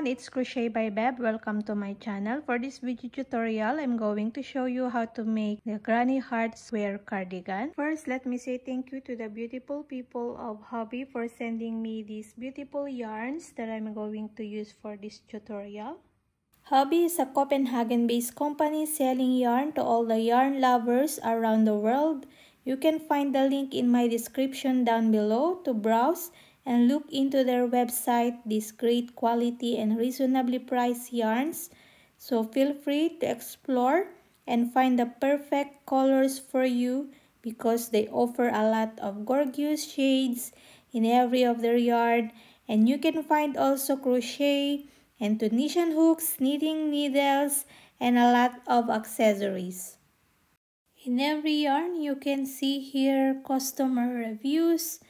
everyone, it's Crochetbybev. Welcome to my channel. For this video tutorial, I'm going to show you how to make the granny heart square cardigan. First, let me say thank you to the beautiful people of Hobbii for sending me these beautiful yarns that I'm going to use for this tutorial. Hobbii is a Copenhagen-based company selling yarn to all the yarn lovers around the world. You can find the link in my description down below to browse and look into their website, these great quality and reasonably priced yarns. So feel free to explore and find the perfect colors for you because they offer a lot of gorgeous shades in every of their yarn. And you can find also crochet and Tunisian hooks, knitting needles, and a lot of accessories. In every yarn, you can see here customer reviews,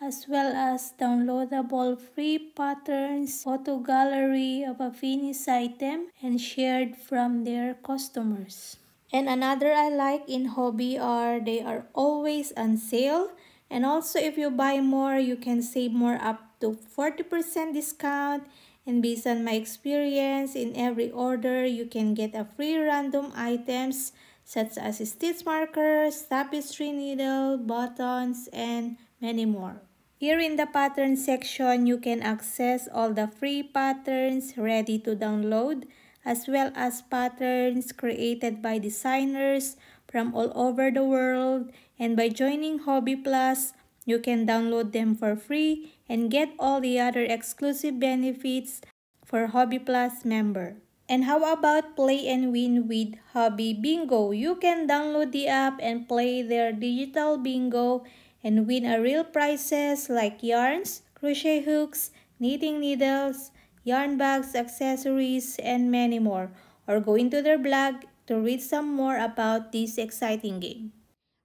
as well as downloadable free patterns, photo gallery of a finished item, and shared from their customers. And another I like in Hobbii are they are always on sale. And also if you buy more, you can save more up to 40% discount. And based on my experience, in every order, you can get a free random items such as stitch markers, tapestry needle, buttons, and many more. Here in the pattern section, you can access all the free patterns ready to download, as well as patterns created by designers from all over the world. And by joining Hobbii Plus, you can download them for free and get all the other exclusive benefits for Hobbii Plus member. And how about Play and Win with Hobbii Bingo? You can download the app and play their digital bingo and win a real prizes like yarns, crochet hooks, knitting needles, yarn bags, accessories, and many more. Or go into their blog to read some more about this exciting game.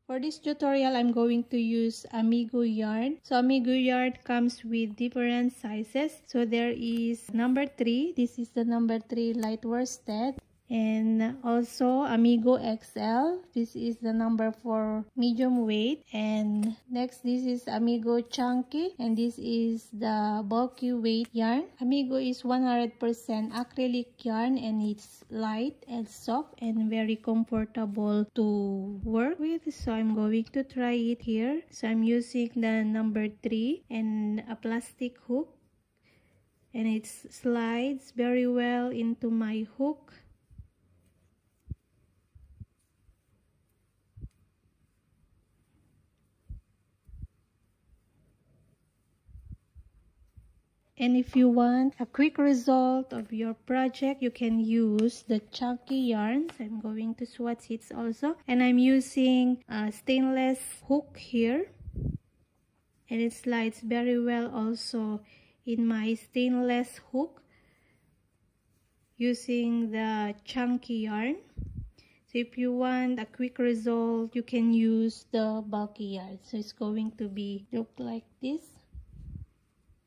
For this tutorial, I'm going to use Amigo yarn. So Amigo yarn comes with different sizes. So there is number 3. This is the number 3 light worsted. And also Amigo XL, this is the number 4 medium weight. And next, this is Amigo Chunky, and this is the bulky weight yarn. Amigo is 100% acrylic yarn, and it's light and soft and very comfortable to work with. So I'm going to try it here. So I'm using the number 3 and a plastic hook, and it slides very well into my hook. And if you want a quick result of your project, you can use the chunky yarns. I'm going to swatch it also. And I'm using a stainless hook here. And it slides very well also in my stainless hook using the chunky yarn. So if you want a quick result, you can use the bulky yarn. So it's going to be look like this.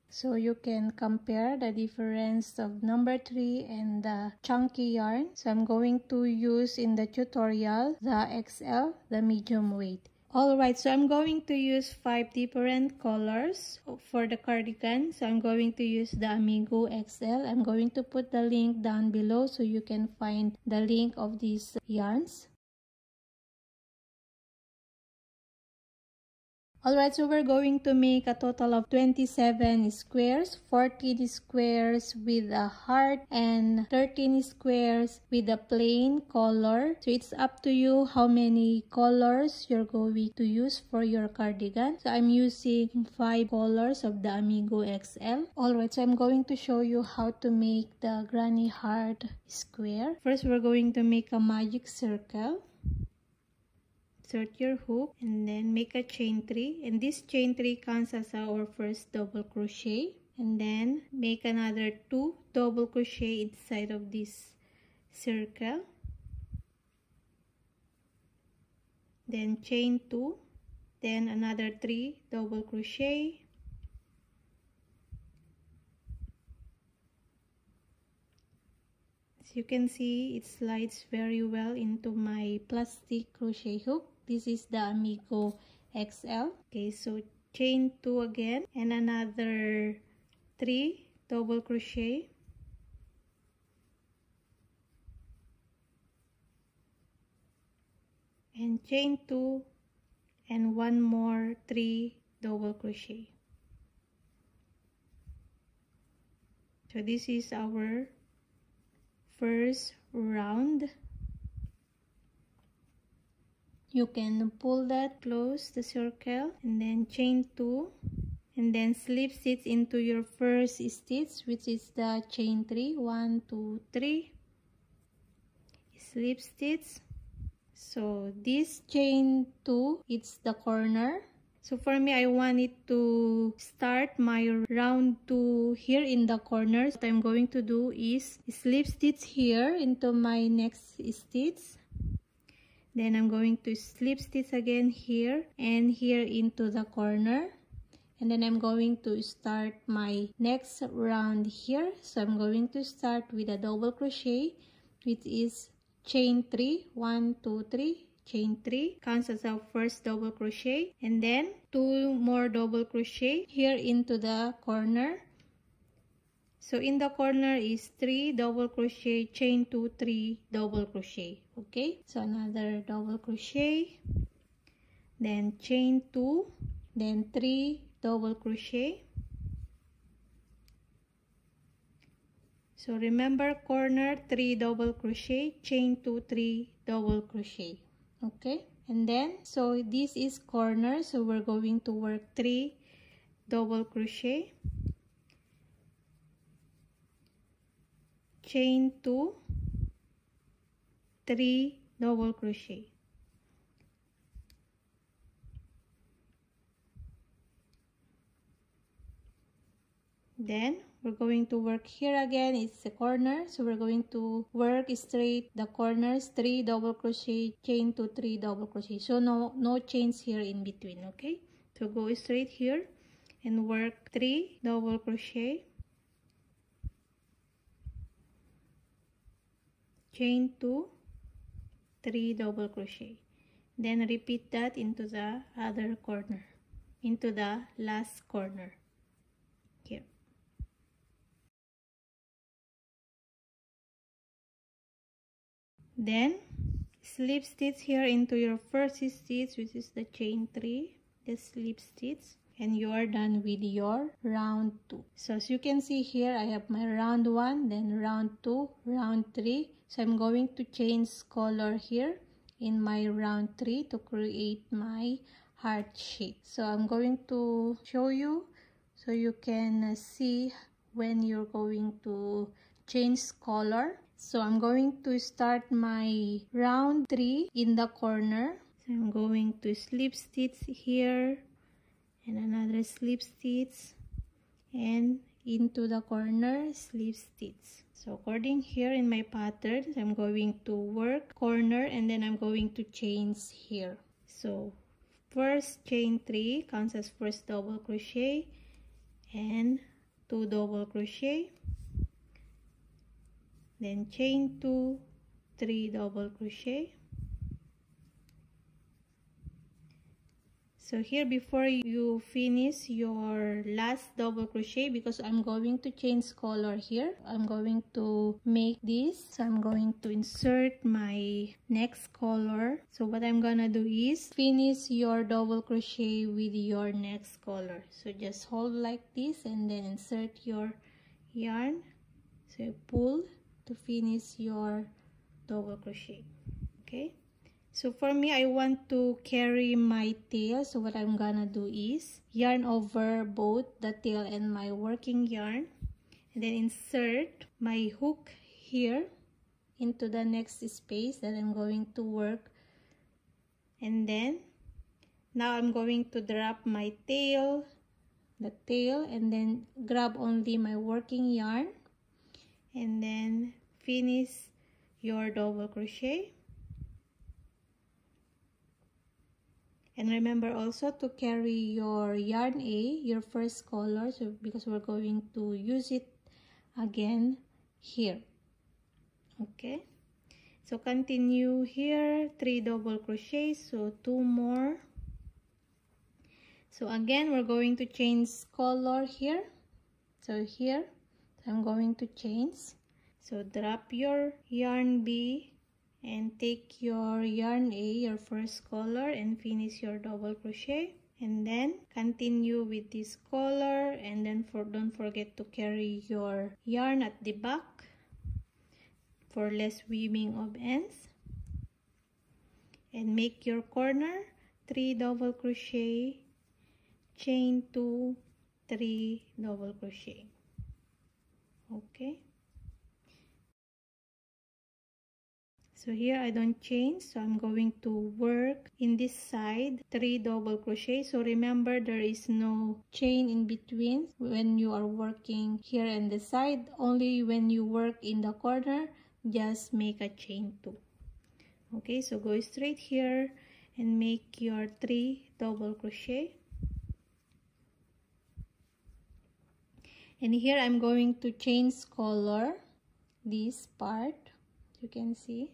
So you can compare the difference of number 3 and the chunky yarn. So I'm going to use in the tutorial the XL, the medium weight. Alright, so I'm going to use 5 different colors for the cardigan. So I'm going to use the Amigo XL. I'm going to put the link down below so you can find the link of these yarns. Alright, so we're going to make a total of 27 squares, 14 squares with a heart, and 13 squares with a plain color. So it's up to you how many colors you're going to use for your cardigan. So I'm using 5 colors of the Amigo XL. Alright, so I'm going to show you how to make the granny heart square. First, we're going to make a magic circle. Insert your hook and then make a chain 3, and this chain 3 counts as our first double crochet, and then make another 2 double crochet inside of this circle, then chain 2, then another 3 double crochet, as you can see it slides very well into my plastic crochet hook. This is the Amigo XL. Okay, so chain 2 again and another 3 double crochet. and chain 2 and one more 3 double crochet. So this is our first round. You can pull that close the circle and then chain 2 and then slip stitch into your first stitch, which is the chain 3. 1, 2, 3 slip stitch. So this chain 2, it's the corner. So for me, I wanted to start my round 2 here in the corner. What I'm going to do is slip stitch here into my next stitch. Then I'm going to slip stitch again here and here into the corner. And then I'm going to start my next round here. So I'm going to start with a double crochet, which is chain 3. 1, 2, 3 chain 3 counts as our first double crochet, and then 2 more double crochet here into the corner. So in the corner is 3 double crochet, chain 2, 3 double crochet. Okay, so another double crochet, then chain 2, then 3 double crochet. So remember, corner 3 double crochet, chain 2, 3 double crochet. Okay, and then so this is corner, so we're going to work 3 double crochet, chain 2, 3 double crochet. Then we're going to work here again, it's a corner, so we're going to work straight the corners, 3 double crochet, chain 2, 3 double crochet. So no chains here in between. Okay, so go straight here and work 3 double crochet, chain 2, 3 double crochet. Then repeat that into the other corner, into the last corner. Then slip stitch here into your first stitch, which is the chain 3, the slip stitch, and you are done with your round 2. So as you can see here, I have my round 1, then round 2, round 3. So I'm going to change color here in my round 3 to create my heart shape. So I'm going to show you so you can see when you're going to change color. So I'm going to start my round 3 in the corner. So I'm going to slip stitch here and another slip stitch and into the corner slip stitch. So according here in my pattern, I'm going to work corner and then I'm going to chain here. So first chain 3 counts as first double crochet and 2 double crochet. Then chain 2, 3 double crochet. So here, before you finish your last double crochet, because I'm going to change color here, I'm going to make this. So I'm going to insert my next color. So what I'm gonna do is finish your double crochet with your next color. So just hold like this and then insert your yarn. So pull to finish your double crochet. Okay, so for me, I want to carry my tail. So what I'm gonna do is yarn over both the tail and my working yarn, and then insert my hook here into the next space that I'm going to work. And then now I'm going to drop my tail, the tail, and then grab only my working yarn and then finish your double crochet. And remember also to carry your yarn A, your first color, so because we're going to use it again here. Okay, so continue here 3 double crochets, so 2 more. So again, we're going to change color here. So here I'm going to change. So drop your yarn B and take your yarn A, your first color, and finish your double crochet, and then continue with this color, and then don't forget to carry your yarn at the back for less weaving of ends, and make your corner 3 double crochet, chain 2, 3 double crochet. Okay, so here I don't change, so I'm going to work in this side 3 double crochet. So remember, there is no chain in between when you are working here and the side. Only when you work in the corner, just make a chain 2. Okay, so go straight here and make your 3 double crochet. And here I'm going to change color this part, you can see.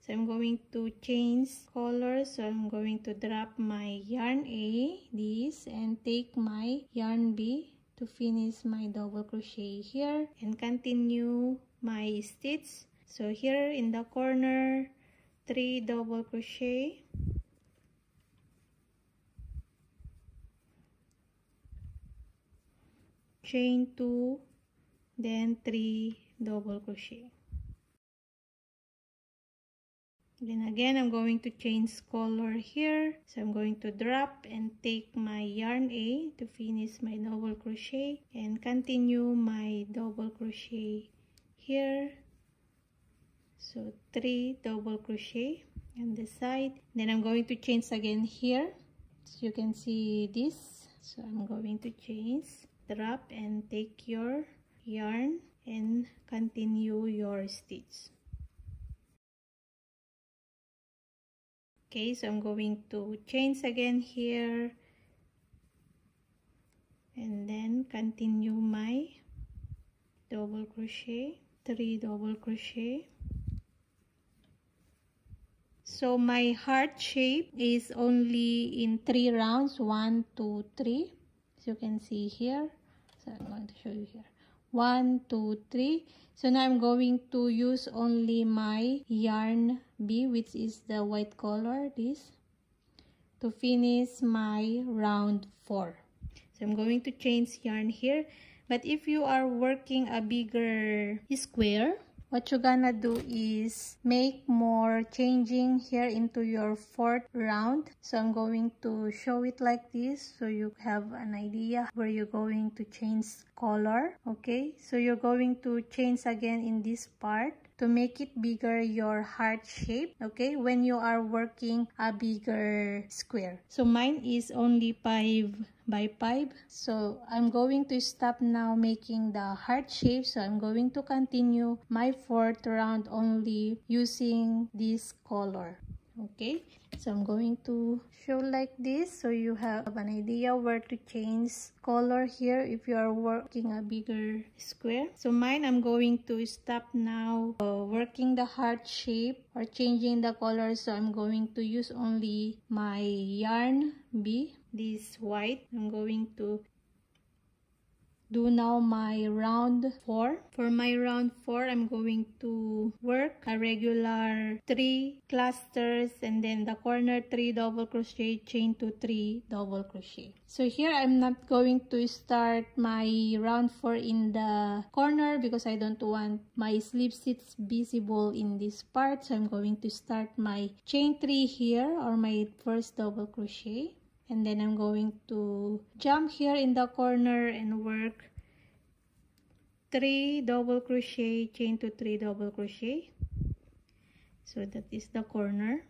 So I'm going to change color, so I'm going to drop my yarn A, this, and take my yarn B to finish my double crochet here, and continue my stitch. So here in the corner, 3 double crochet, chain 2, then 3 double crochet. Then again, I'm going to change color here, so I'm going to drop and take my yarn A to finish my double crochet, and continue my double crochet here. So 3 double crochet on the side. Then I'm going to change again here, so you can see this. So I'm going to change, drop and take your yarn, and continue your stitch. Okay, so I'm going to change again here, and then continue my double crochet, 3 double crochet. So my heart shape is only in 3 rounds, 1, 2, 3, so you can see here. So I'm going to show you here, 1, 2, 3. So now I'm going to use only my yarn B, which is the white color, this, to finish my round 4. So I'm going to change yarn here, but if you are working a bigger square, what you're gonna do is make more changing here into your 4th round. So I'm going to show it like this, so you have an idea where you're going to change color. Okay, so you're going to change again in this part to make it bigger, your heart shape, okay, when you are working a bigger square. So mine is only 5 by 5, so I'm going to stop now making the heart shape. So I'm going to continue my 4th round only using this color. Okay, so I'm going to show like this, so you have an idea where to change color here if you are working a bigger square. So mine, I'm going to stop now working the heart shape or changing the color. So I'm going to use only my yarn B, this white. I'm going to do now my round 4. For my round 4, I'm going to work a regular 3 clusters, and then the corner 3 double crochet, chain 2, 3 double crochet. So here I'm not going to start my round 4 in the corner because I don't want my slip stitch visible in this part. So I'm going to start my chain 3 here, or my first double crochet. And then I'm going to jump here in the corner and work 3 double crochet, chain 2, 3 double crochet. So that is the corner.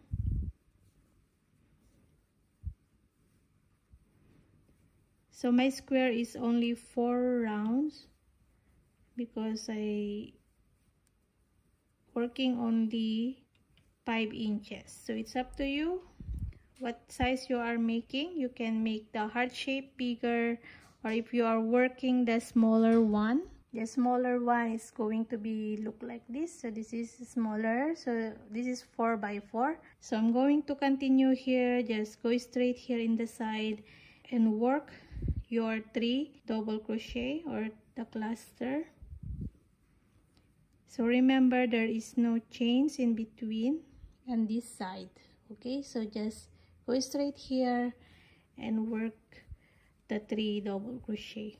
So my square is only 4 rounds because I working only 5 inches. So it's up to you what size you are making. You can make the heart shape bigger, or if you are working the smaller one, the smaller one is going to be look like this. So this is smaller, so this is 4 by 4. So I'm going to continue here, just go straight here in the side and work your 3 double crochet or the cluster. So remember, there is no chains in between on this side. Okay, so just go straight here and work the 3 double crochet.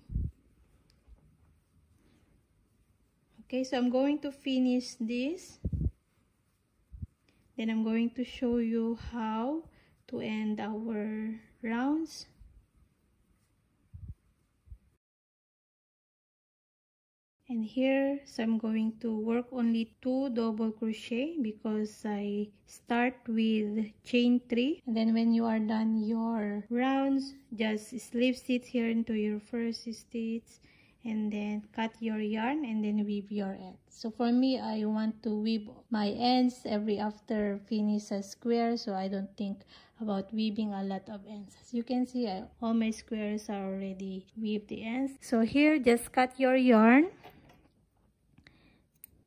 Okay, so I'm going to finish this, then I'm going to show you how to end our rounds. And here, so I'm going to work only 2 double crochet because I start with chain 3, and then when you are done your rounds, just slip stitch here into your first stitch and then cut your yarn and then weave your end. So for me, I want to weave my ends every after finish a square, so I don't think about weaving a lot of ends. As you can see, all my squares are already weaved the ends. So here, just cut your yarn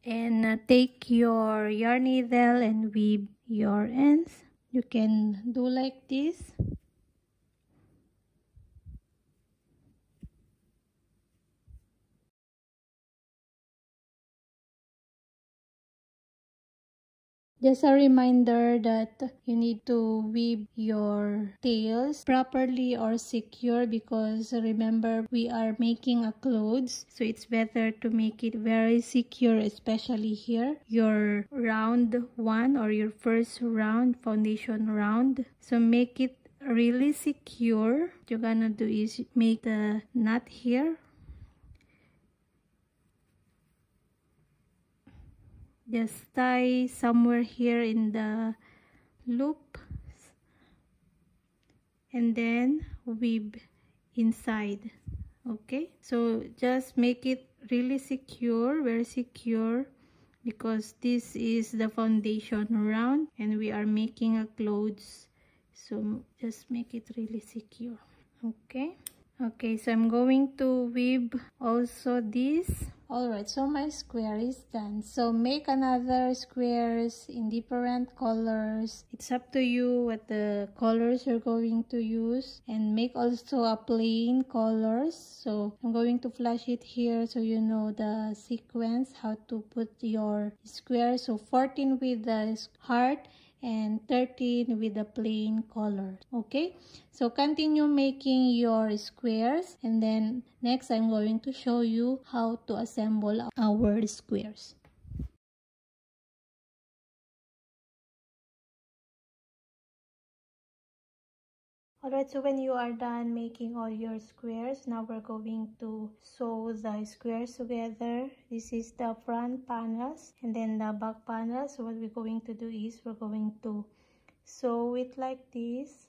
and take your yarn needle and weave your ends. You can do like this. Just a reminder that you need to weave your tails properly or secure, because remember, we are making a clothes, so it's better to make it very secure, especially here, your round 1 or your first round, foundation round. So make it really secure. What you're gonna do is make the knot here. Just tie somewhere here in the loop and then weave inside. Okay, so just make it really secure, very secure, because this is the foundation round and we are making a clothes, so just make it really secure. Okay, so I'm going to weave also this. Alright, so my square is done. So make another squares in different colors. It's up to you what the colors you're going to use, and make also a plain colors. So I'm going to flash it here so you know the sequence, how to put your square. So 14 with the heart and 13 with the plain color. Okay, so continue making your squares, and then next I'm going to show you how to assemble our squares. Alright, so when you are done making all your squares, now we're going to sew the squares together. This is the front panels and then the back panels. So what we're going to do is we're going to sew it like this,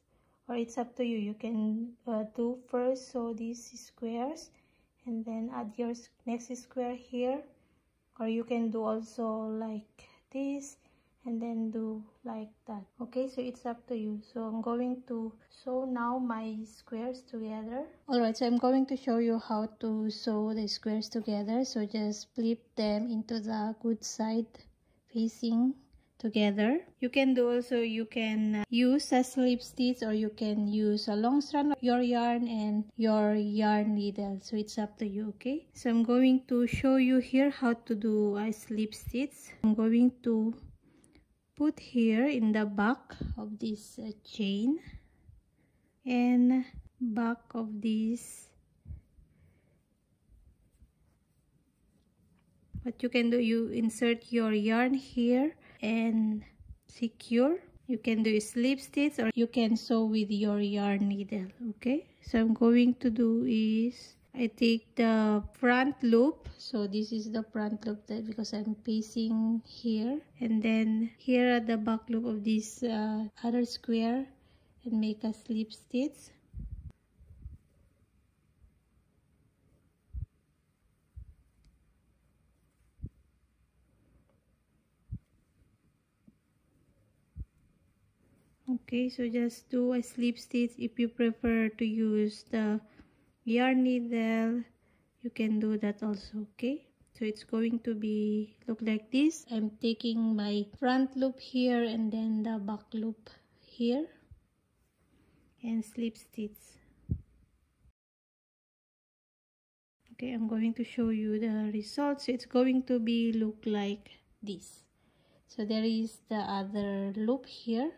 or it's up to you. You can do first sew these squares and then add your next square here, or you can do also like this and then do like that. Okay, so it's up to you. So I'm going to sew now my squares together. Alright, so I'm going to show you how to sew the squares together. So just flip them into the good side facing together. You can do also, you can use a slip stitch, or you can use a long strand of your yarn and your yarn needle. So it's up to you. Okay, so I'm going to show you here how to do a slip stitch. I'm going to put here in the back of this chain and back of this. What you can do, you insert your yarn here and secure. You can do slip stitch, or you can sew with your yarn needle. Okay, so I'm going to do is I take the front loop. So this is the front loop that because I'm facing here, and then here at the back loop of this other square, and make a slip stitch. Okay, so just do a slip stitch. If you prefer to use the yarn needle, you can do that also. Okay, so it's going to be look like this. I'm taking my front loop here and then the back loop here and slip stitch. Okay, I'm going to show you the results. It's going to be look like this. So there is the other loop here.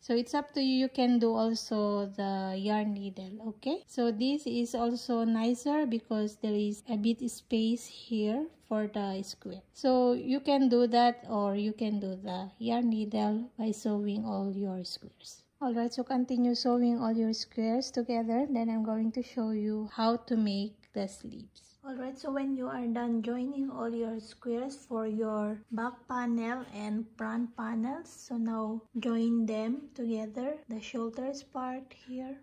So it's up to you, you can do also the yarn needle, okay? So this is also nicer because there is a bit space here for the square. So you can do that, or you can do the yarn needle by sewing all your squares. Alright, so continue sewing all your squares together, then I'm going to show you how to make the sleeves. Alright, so when you are done joining all your squares for your back panel and front panels, so now join them together, the shoulders part here.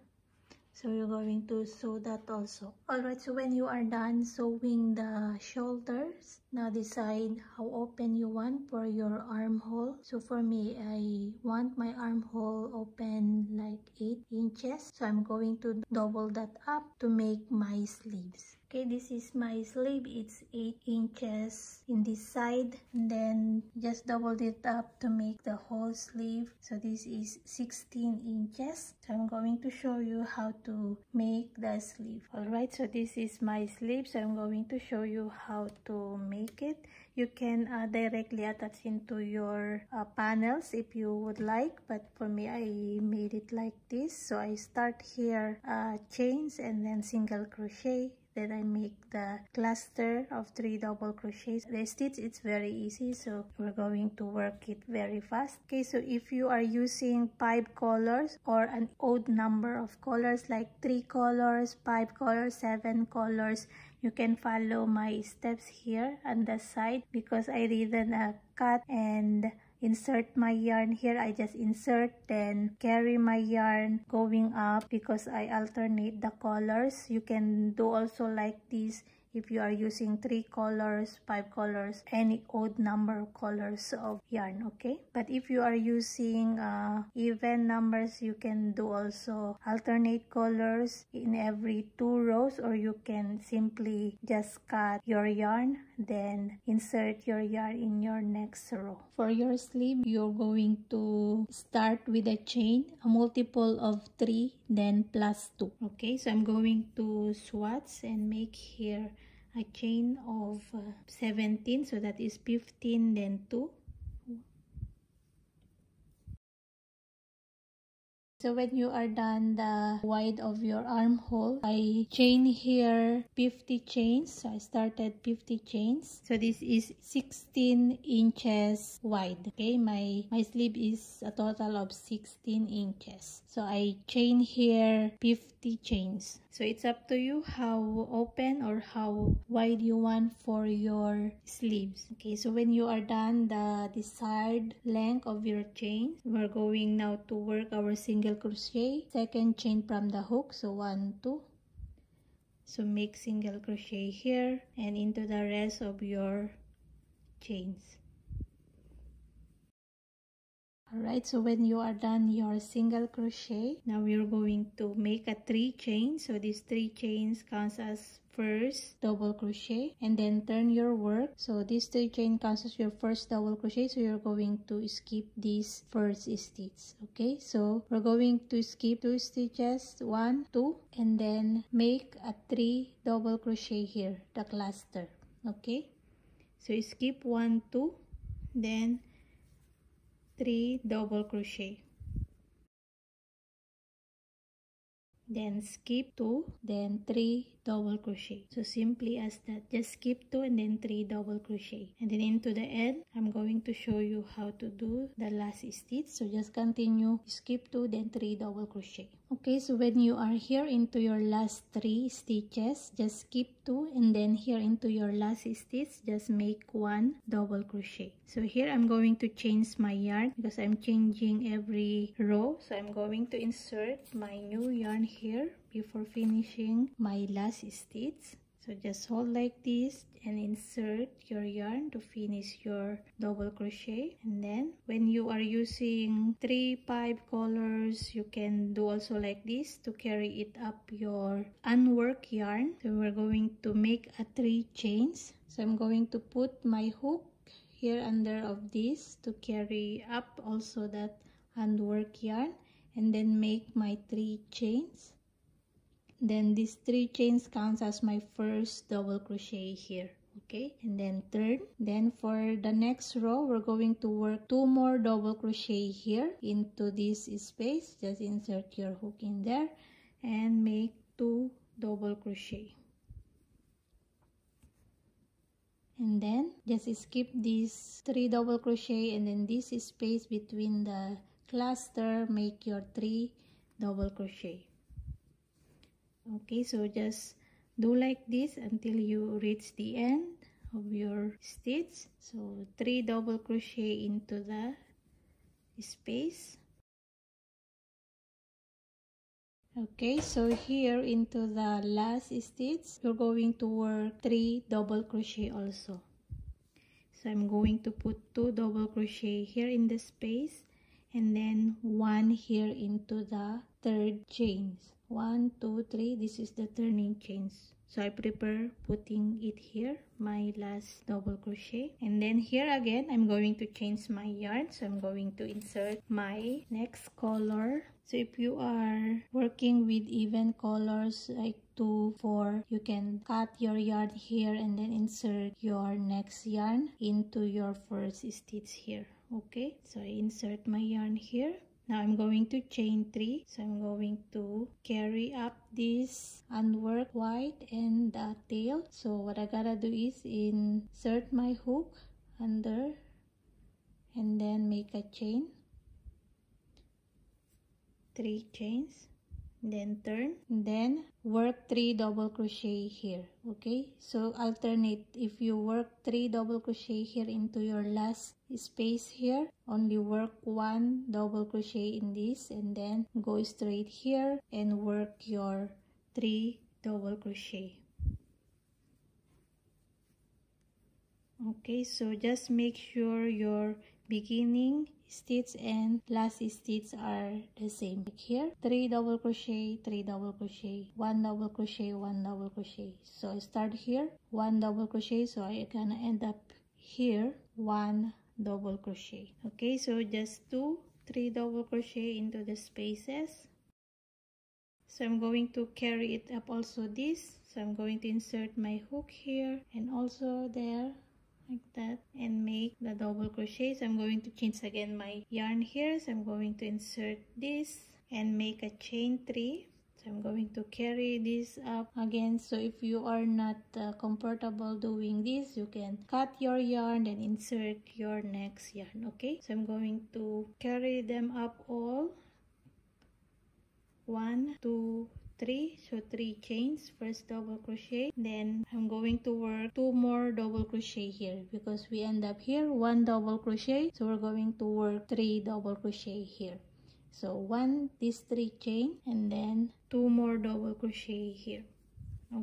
So you're going to sew that also. Alright, so when you are done sewing the shoulders, now decide how open you want for your armhole. So for me, I want my armhole open like 8 inches. So I'm going to double that up to make my sleeves. Okay, this is my sleeve. It's 8 inches in this side. And then just doubled it up to make the whole sleeve. So this is 16 inches. So I'm going to show you how to make the sleeve. Alright, so this is my sleeve. So I'm going to show you how to make it. You can directly attach into your panels if you would like. But for me, I made it like this. So I start here chains and then single crochet. Then I make the cluster of 3 double crochets. The stitch, it's very easy, so we're going to work it very fast. Okay, so if you are using 5 colors or an odd number of colors like 3 colors, 5 colors, 7 colors, you can follow my steps here on the side because I didn't cut and insert my yarn here. I just insert, then carry my yarn going up because I alternate the colors. You can do also like this if you are using 3 colors, 5 colors, any odd number of colors of yarn, okay? But if you are using even numbers, you can do also alternate colors in every 2 rows, or you can simply just cut your yarn, then insert your yarn in your next row. For your sleeve, you're going to start with a chain, a multiple of 3, then plus 2. Okay, so I'm going to swatch and make here a chain of 17, so that is 15, then 2. So when you are done the wide of your armhole, I chain here 50 chains. So I started 50 chains. So this is 16 inches wide. Okay, my sleeve is a total of 16 inches. So I chain here 50 chains. So it's up to you how open or how wide you want for your sleeves. Okay, so when you are done the desired length of your chain, we're going now to work our single crochet, second chain from the hook, so 1, 2, so make single crochet here and into the rest of your chains. Alright, so when you are done your single crochet, now we're going to make a 3 chain. So these 3 chains counts as first double crochet, and then turn your work. So this 3 chain counts as your first double crochet, so you're going to skip this first stitch. Okay, so we're going to skip 2 stitches, 1, 2, and then make a 3 double crochet here, the cluster. Okay, so you skip 1, 2, then 3 double crochet, then skip 2, then 3 double crochet. So simply as that, just skip 2 and then 3 double crochet, and then into the end. I'm going to show you how to do the last stitch, so just continue, skip 2, then 3 double crochet. Okay, so when you are here into your last 3 stitches, just skip 2, and then here into your last stitch, just make 1 double crochet. So here I'm going to change my yarn because I'm changing every row, so I'm going to insert my new yarn here before finishing my last stitch. So just hold like this and insert your yarn to finish your double crochet. And then when you are using 3, 5 colors, you can do also like this to carry it up your unworked yarn. So we're going to make a 3 chains. So I'm going to put my hook here under of this to carry up also that unworked yarn, and then make my 3 chains. Then these 3 chains counts as my first double crochet here. Okay, and then turn. Then for the next row, we're going to work 2 more double crochet here into this space. Just insert your hook in there and make 2 double crochet, and then just skip these 3 double crochet, and then this space between the cluster make your 3 double crochet. Okay, so just do like this until you reach the end of your stitch. So 3 double crochet into the space. Okay, so here into the last stitch, you're going to work 3 double crochet also. So I'm going to put 2 double crochet here in the space, and then 1 here into the third chains. 1, 2, 3, this is the turning chains. So I prepare putting it here, my last double crochet. And then here again, I'm going to change my yarn. So I'm going to insert my next color. So if you are working with even colors like 2, 4, you can cut your yarn here and then insert your next yarn into your first stitch here. Okay, so I insert my yarn here. Now I'm going to chain 3, so I'm going to carry up this unworked white and the tail. So what I gotta do is insert my hook under and then make a chain, 3 chains, then turn, then work 3 double crochet here. Okay, so alternate. If you work 3 double crochet here into your last space here, only work 1 double crochet in this, and then go straight here and work your 3 double crochet. Okay, so just make sure your beginning stitch and last stitch are the same. Like here, 3 double crochet, 3 double crochet, 1 double crochet, 1 double crochet. So I start here, 1 double crochet, so I gonna end up here, 1 double crochet. Okay, so just do 3 double crochet into the spaces. So I'm going to carry it up also this. So I'm going to insert my hook here and also there, like that, and make the double crochet. So I'm going to change again my yarn here, so I'm going to insert this and make a chain 3. So I'm going to carry this up again. So if you are not comfortable doing this, you can cut your yarn and insert your next yarn. Okay, so I'm going to carry them up all, 1, 2, 3, so 3 chains, first double crochet. Then I'm going to work 2 more double crochet here, because we end up here 1 double crochet, so we're going to work 3 double crochet here. So 1, this 3 chain, and then 2 more double crochet here.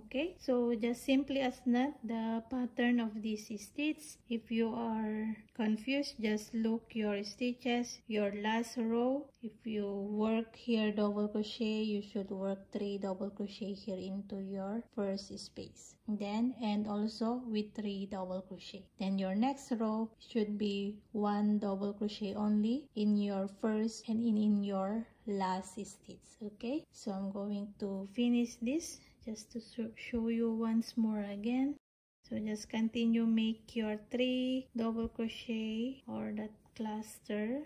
Okay, so just simply as not the pattern of this stitch. If you are confused, just look your stitches, your last row. If you work here double crochet, you should work 3 double crochet here into your first space, then and also with 3 double crochet. Then your next row should be 1 double crochet only in your first and in your last stitch. Okay, so I'm going to finish this just to show you once more again. So just continue, make your 3 double crochet or that cluster.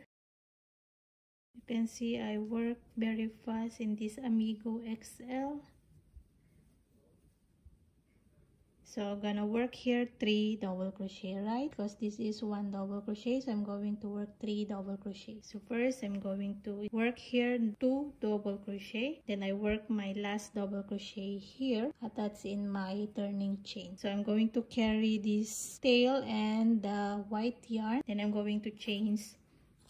You can see I work very fast in this Amigo XL. So I'm gonna work here 3 double crochet, right? Because this is 1 double crochet, so I'm going to work 3 double crochet. So first I'm going to work here 2 double crochet, then I work my last double crochet here, attach in my turning chain. So I'm going to carry this tail and the white yarn, then I'm going to change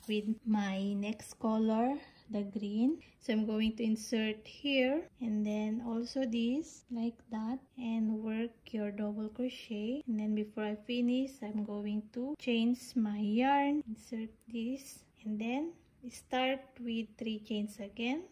with my next color, the green. So I'm going to insert here and then also this, like that, and work your double crochet. And then before I finish, I'm going to change my yarn, insert this, and then start with 3 chains again,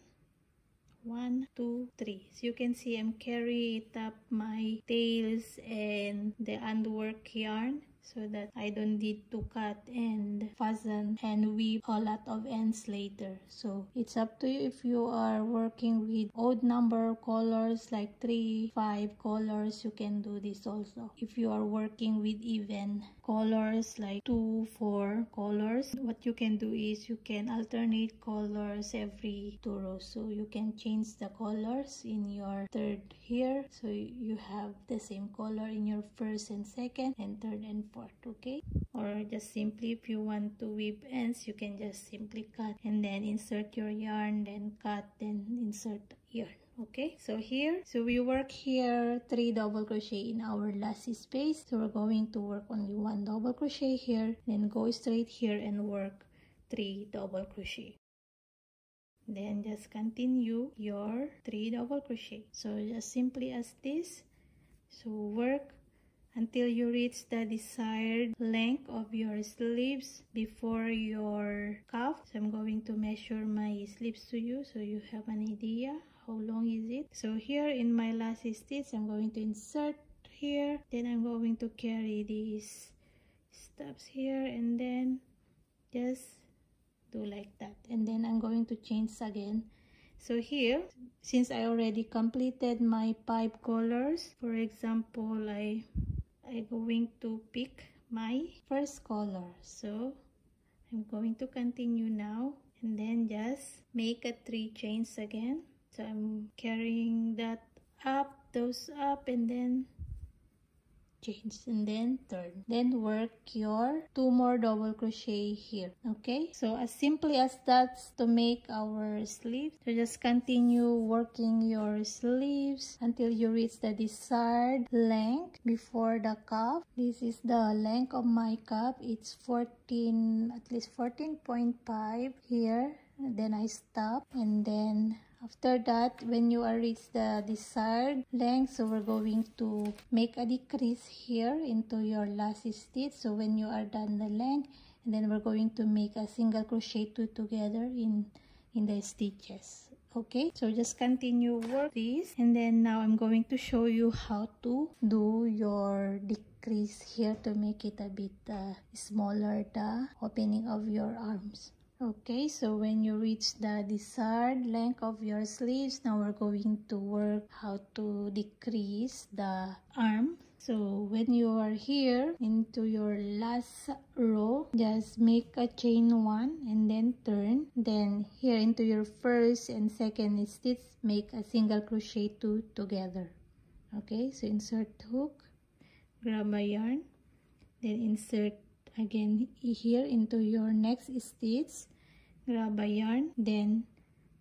1, 2, 3. So you can see I'm carrying it up my tails and the unworked yarn. so that I don't need to cut and fasten and weave a lot of ends later. So it's up to you if you are working with odd number colors like 3, 5 colors, you can do this also. If you are working with even colors like 2, 4 colors, what you can do is you can alternate colors every 2 rows. So you can change the colors in your third here, so you have the same color in your first and second and third and fourth, okay? Or just simply if you want to weave ends, you can just simply cut and then insert your yarn, then cut, then insert yarn. Okay, so here, so we work here 3 double crochet in our last space, so we're going to work only 1 double crochet here, then go straight here and work 3 double crochet, then just continue your 3 double crochet. So just simply as this, so work until you reach the desired length of your sleeves before your cuff. So I'm going to measure my sleeves to you so you have an idea how long is it. So here in my last stitch, I'm going to insert here, then I'm going to carry these stops here and then just do like that, and then I'm going to change again. So here, since I already completed my 5 colors, for example, I'm going to pick my first color, so I'm going to continue now and then just make a 3 chains again. So I'm carrying that up, those up, and then change and then turn, then work your 2 more double crochet here. Okay, so as simply as that's to make our sleeve. So just continue working your sleeves until you reach the desired length before the cuff. This is the length of my cuff, it's 14, at least 14.5 here, then I stop, and then after that, when you are reached the desired length, so we're going to make a decrease here into your last stitch. So when you are done the length, and then we're going to make a single crochet 2 together in the stitches. Okay, so just continue work this, and then now I'm going to show you how to do your decrease here to make it a bit smaller, the opening of your arms. Okay, so when you reach the desired length of your sleeves, now we're going to work how to decrease the arm. So when you are here into your last row, just make a chain 1 and then turn, then here into your first and second stitch, make a single crochet 2 together. Okay, so insert hook, grab a yarn, then insert again here into your next stitch, grab a yarn, then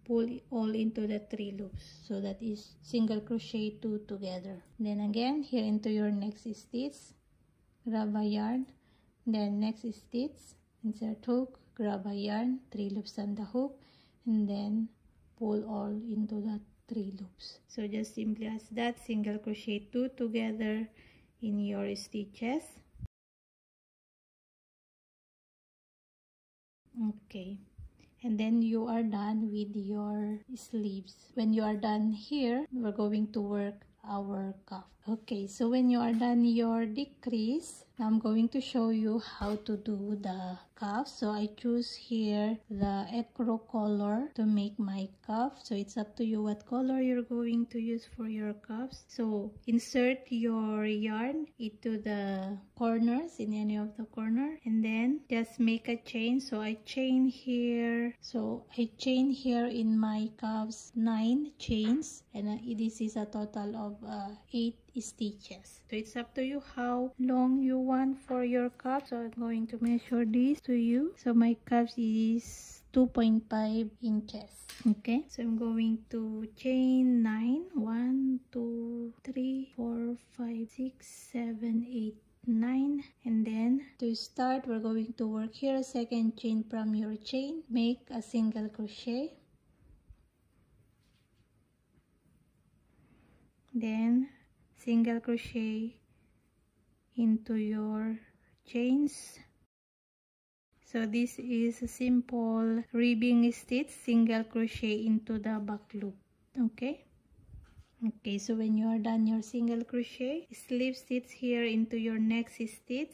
pull it all into the 3 loops, so that is single crochet 2 together. Then again here into your next stitch, grab a yarn, then next stitch, insert hook, grab a yarn, 3 loops on the hook, and then pull all into the 3 loops. So just simply as that, single crochet 2 together in your stitches. Okay, and then you are done with your sleeves. When you are done here, we're going to work our cuff. Okay, so when you are done your decrease, I'm going to show you how to do the cuff. So I choose here the ecru color to make my cuff. So it's up to you what color you're going to use for your cuffs. So insert your yarn into the corners, in any of the corner, and then just make a chain. So I chain here, so I chain here in my cuffs 9 chains, and this is a total of 8 stitches. So it's up to you how long you want for your cuff. So I'm going to measure this to you. So my cuff is 2.5 inches. Okay, so I'm going to chain 9, 1, 2, 3, 4, 5, 6, 7, 8, 9, and then to start, we're going to work here 2nd chain from your chain, make a single crochet, then single crochet into your chains. So this is a simple ribbing stitch, single crochet into the back loop. Okay, okay, so when you are done your single crochet, slip stitch here into your next stitch,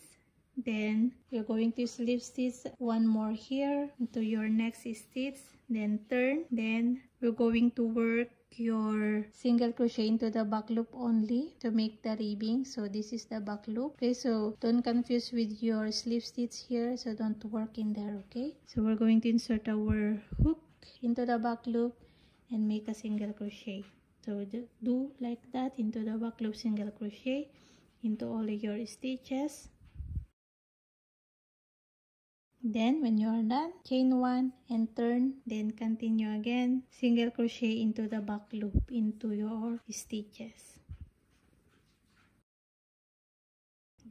Then you're going to slip stitch one more here into your next stitch, then turn. Then we're going to work your single crochet into the back loop only to make the ribbing. So this is the back loop, okay? So don't confuse with your slip stitch here, so don't work in there, okay? So we're going to insert our hook into the back loop and make a single crochet. So do like that, into the back loop, single crochet into all your stitches. Then when you are done, chain one and turn, then continue again, single crochet into the back loop into your stitches.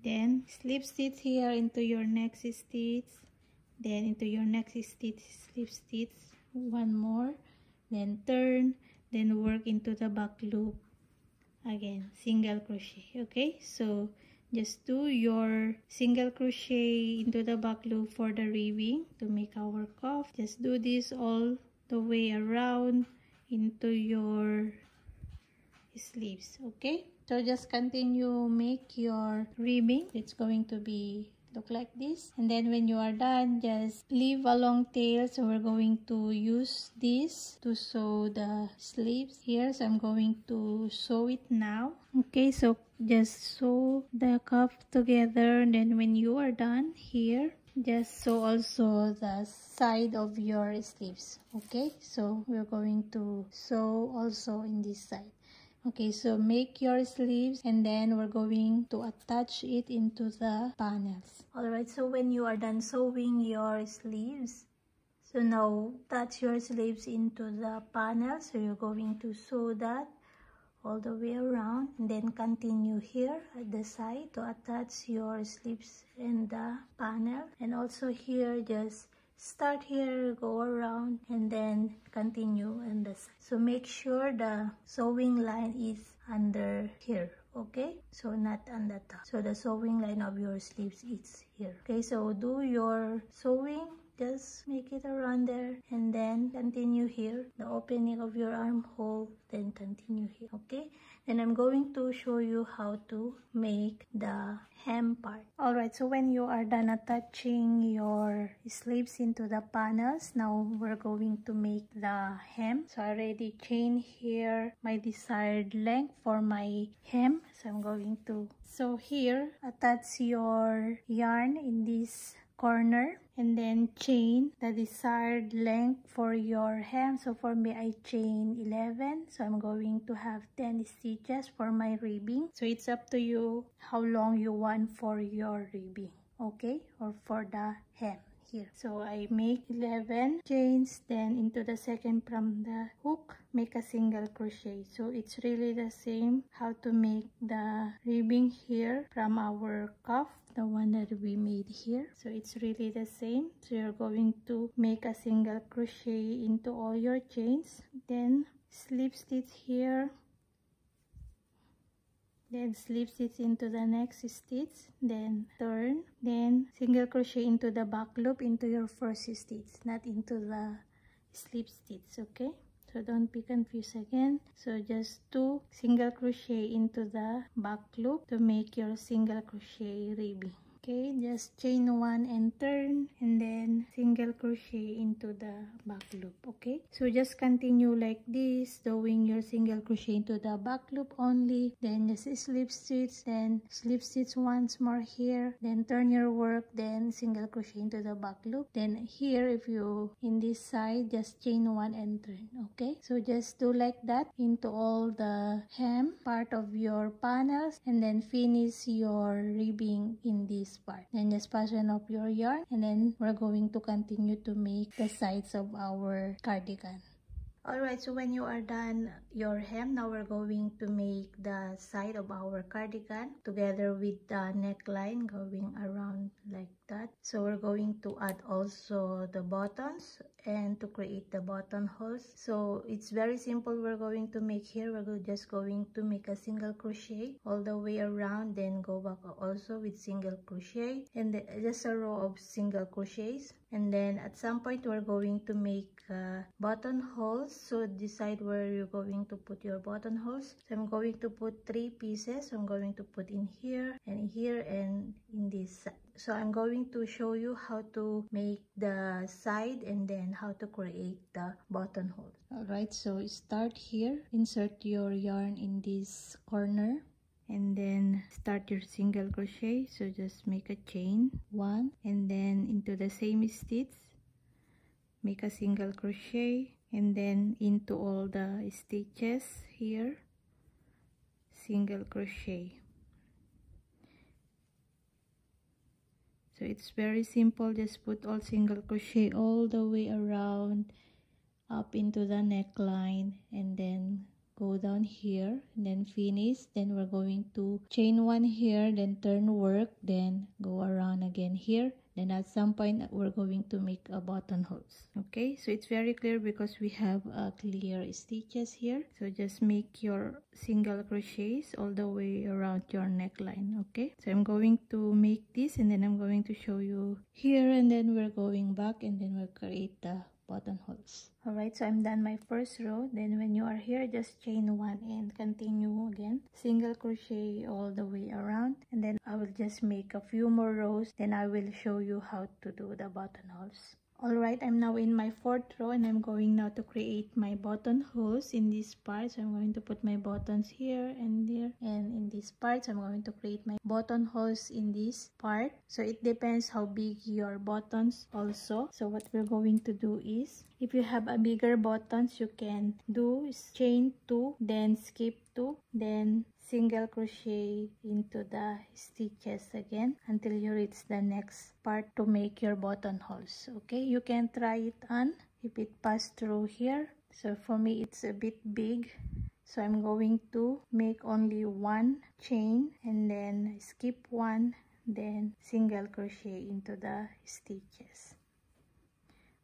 Then slip stitch here into your next stitch, then into your next stitch slip stitch one more, then turn, then work into the back loop again, single crochet, okay? So just do your single crochet into the back loop for the ribbing to make our cuff. Just do this all the way around into your sleeves, okay? So just continue make your ribbing. It's going to be look like this, and then when you are done, just leave a long tail. So we're going to use this to sew the sleeves here, so I'm going to sew it now, okay? So just sew the cuff together, and then when you are done here, just sew also the side of your sleeves, okay? So we're going to sew also in this side. Okay, so make your sleeves, and then we're going to attach it into the panels. Alright, so when you are done sewing your sleeves, so now attach your sleeves into the panel. So you're going to sew that all the way around, and then continue here at the side to attach your sleeves in the panel. And also here, just start here, go around, and then continue on the side. So make sure the sewing line is under here, okay? So not on the top. So the sewing line of your sleeves is here, okay? So do your sewing, just make it around there, and then continue here, the opening of your armhole, then continue here, okay? And I'm going to show you how to make the hem part. Alright, so when you are done attaching your sleeves into the panels, now we're going to make the hem. So I already chained here my desired length for my hem. So I'm going to sew here, attach your yarn in this corner, and then chain the desired length for your hem. So for me, I chain 11, so I'm going to have 10 stitches for my ribbing. So it's up to you how long you want for your ribbing, okay, or for the hem here. So I make 11 chains, then into the second from the hook, make a single crochet. So it's really the same how to make the ribbing here from our cuff, the one that we made here. So it's really the same. So you're going to make a single crochet into all your chains, then slip stitch here, then slip stitch into the next stitch, then turn, then single crochet into the back loop into your first stitch, not into the slip stitch, okay? So don't be confused again. So just do single crochet into the back loop to make your single crochet ribbing, okay? Just chain one and turn, and then single crochet into the back loop, okay? So just continue like this, doing your single crochet into the back loop only, then just slip stitch, then slip stitch once more here, then turn your work, then single crochet into the back loop. Then here, if you in this side, just chain one and turn, okay? So just do like that into all the hem part of your panels, and then finish your ribbing in this part. Then just fasten up your yarn, and then we're going to continue to make the sides of our cardigan. Alright, so when you are done your hem, now we're going to make the side of our cardigan together with the neckline going around like that. So we're going to add also the buttons and to create the buttonholes. So it's very simple we're going to make here. We're just going to make a single crochet all the way around, then go back also with single crochet, and just a row of single crochets. And then at some point we're going to make buttonholes. So decide where you're going to put your buttonholes. So I'm going to put 3 pieces. So I'm going to put in here and in this side. So I'm going to show you how to make the side and then how to create the buttonhole. Alright, so start here. Insert your yarn in this corner and then start your single crochet. So just make a chain, one, and then into the same stitch make a single crochet and then into all the stitches here single crochet. So it's very simple, just put all single crochet all the way around up into the neckline and then go down here and then finish. Then we're going to chain one here, then turn work, then go around again here. Then at some point we're going to make a buttonholes. Okay, so it's very clear because we have clear stitches here. So just make your single crochets all the way around your neckline. Okay, so I'm going to make this and then I'm going to show you here and then we're going back and then we'll create the buttonholes. Alright, so I'm done my first row. Then when you are here, just chain one and continue again single crochet all the way around, and then I will just make a few more rows, then I will show you how to do the buttonholes. Alright, I'm now in my fourth row and I'm going now to create my buttonholes in this part. So I'm going to put my buttons here and there, and in this part, so I'm going to create my buttonholes in this part. So it depends how big your buttons also. So what we're going to do is, if you have a bigger buttons, you can do is chain 2, then skip 2, then single crochet into the stitches again until you reach the next part to make your buttonholes. Okay, you can try it on if it passed through here. So for me it's a bit big, so I'm going to make only one chain and then skip one, then single crochet into the stitches.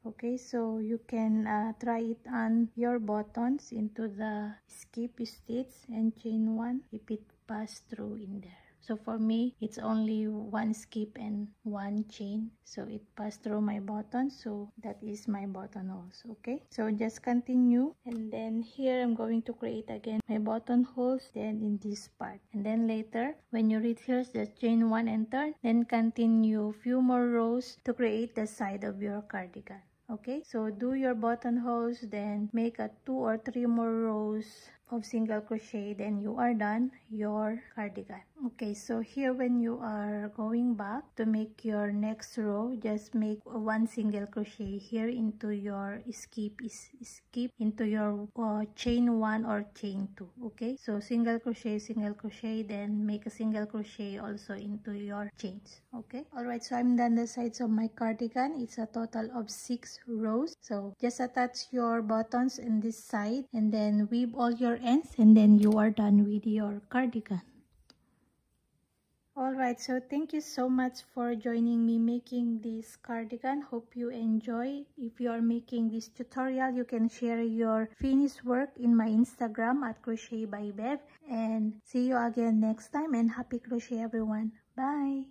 Okay, so you can try it on your buttons into the skip stitch and chain one if it passed through in there. So for me it's only one skip and one chain, so it passed through my button, so that is my buttonholes. Okay, so just continue, and then here I'm going to create again my buttonholes, then in this part, and then later when you reach here just chain one and turn, then continue few more rows to create the side of your cardigan. Okay, so do your buttonholes, then make a 2 or 3 more rows of single crochet, then you are done your cardigan. Okay, so here when you are going back to make your next row, just make one single crochet here into your skip into your chain 1 or chain 2. Okay, so single crochet, then make a single crochet also into your chains. Okay, alright, so I'm done the sides of my cardigan. It's a total of 6 rows. So just attach your buttons in this side and then weave all your ends, and then you are done with your cardigan. Alright, so thank you so much for joining me making this cardigan. Hope you enjoy. If you are making this tutorial, you can share your finished work in my Instagram at Crochetbybev. And see you again next time, and happy crochet everyone. Bye!